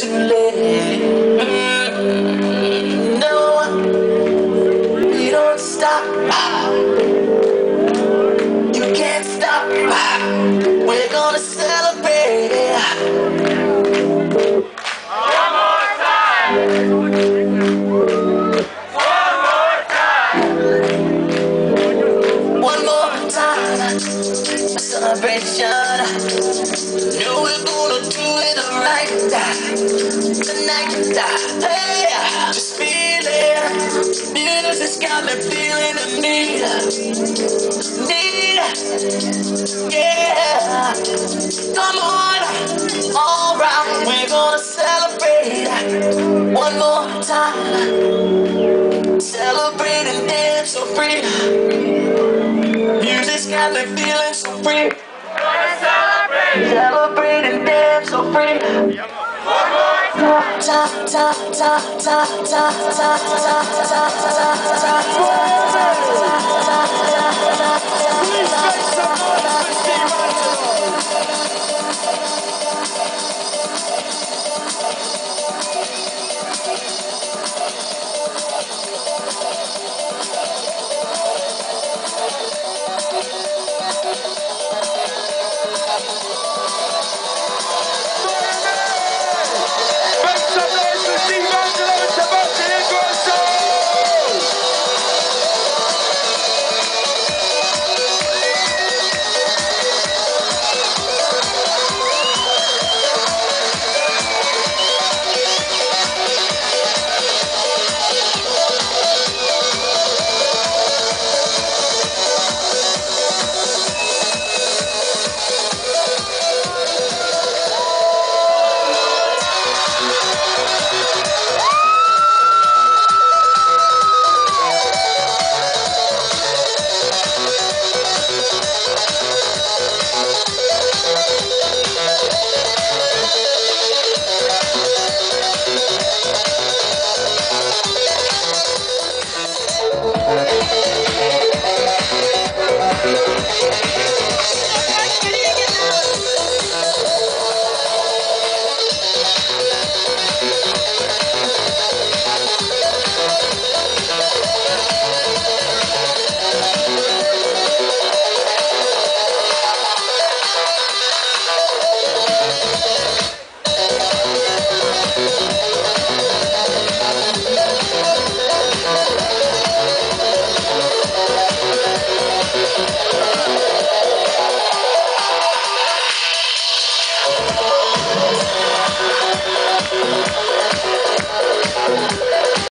too late. No, you don't stop. You can't stop. We're gonna celebrate. One more time. Celebration, know we're gonna do it right tonight. Hey, just feel it. Music's got me feeling the need. Yeah, come on, all right. We're gonna celebrate one more time. Celebrate and dance so free. Music's got me feeling. Free. Gonna celebrate. Celebrate and dance so free. One more time.